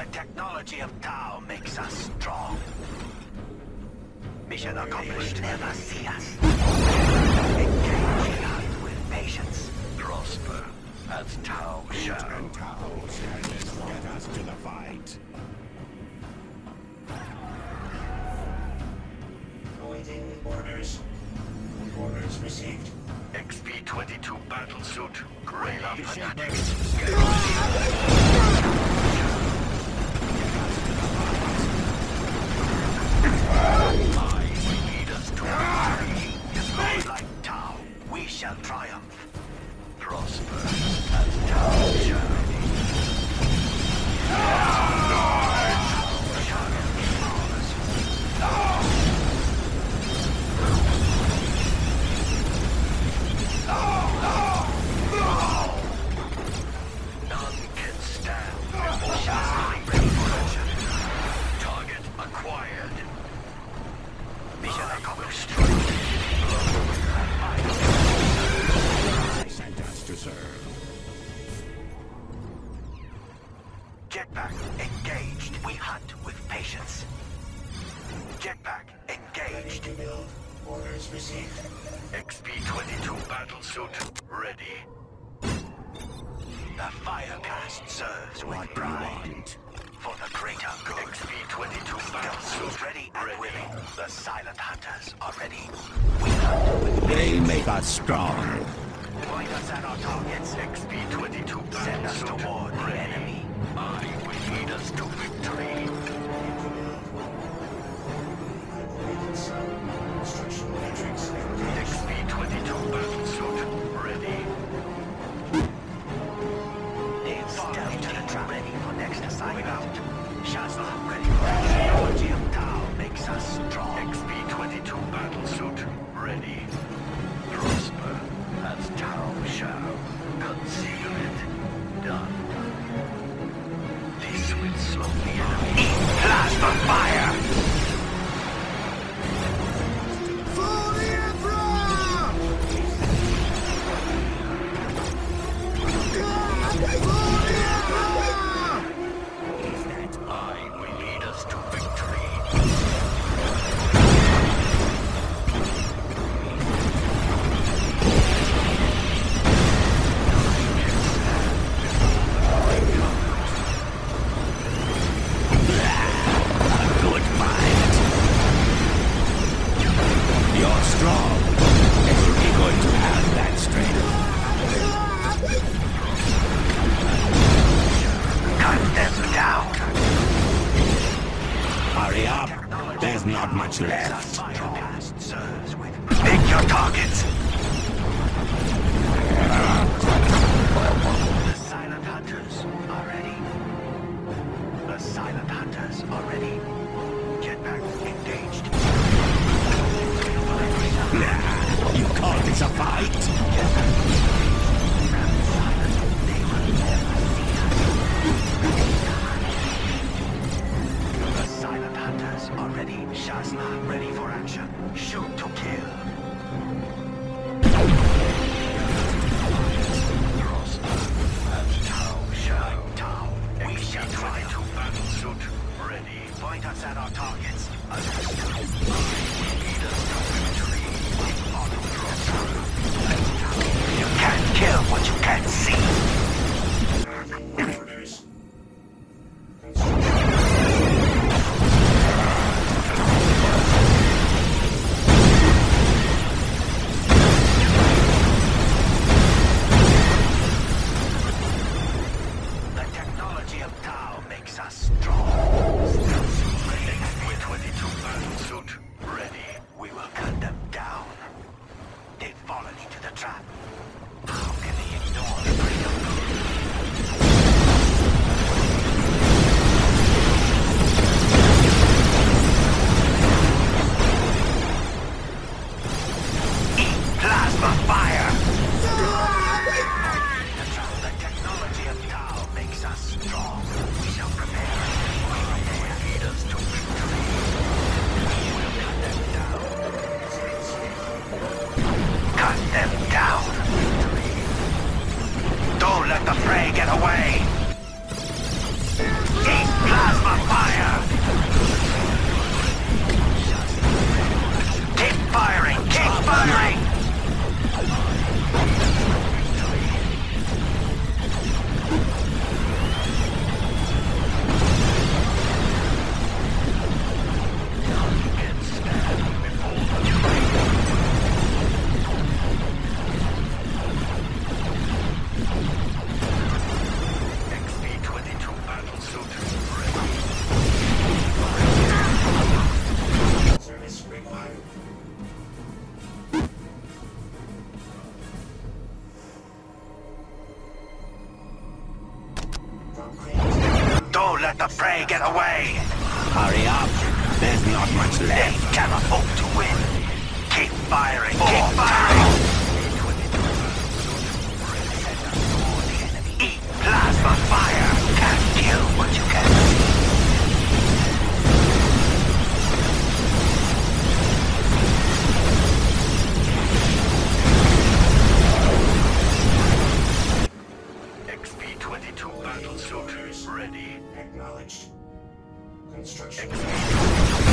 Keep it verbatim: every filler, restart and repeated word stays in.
The technology of Tau makes us strong. Mission accomplished. Never see us. Engage us with patience. Prosper as Tau shall. And Tau shall get us to the fight. Awaiting orders. Orders received. X P twenty-two battlesuit. Grey up Phanatic. Shall triumph, prosper, and Tau shall none can stand. Target acquired. Mission accomplished. Jetpack engaged. We hunt with patience. Jetpack engaged. Ready to build. Orders received. X P twenty-two battlesuit ready. The firecast serves with pride for the greater good. X P twenty-two battlesuit ready and ready. Willing. The silent hunters are ready. We hunt with patience. They make us strong. Point us at our targets. X P twenty-two send us toward the enemy. I will lead us to victory. X P twenty-two battlesuit ready. They installed to the trap. Ready for next assignment. Shazma ready. The technology of Tau makes us strong. X P twenty-two battlesuit ready. Prosper as Tau shall. Conceal it. Done. This will slow the enemy. Plasma fire! For the Emperor! I will lead us to victory. Not much left. Pick your targets. The silent hunters are ready. The silent hunters are ready. Jetpack engaged. Nah, you call this a fight? Already, Shazna ready for action. Shoot to kill. Twenty-two battle suit. Let the fray get away! Hurry up! There's not much left! They cannot hope to win! Keep firing! Four Keep firing! Tau. Eat plasma fire! Can't kill what you can see! X P twenty-two battle suit ready. Acknowledged. Construction. X P twenty-two.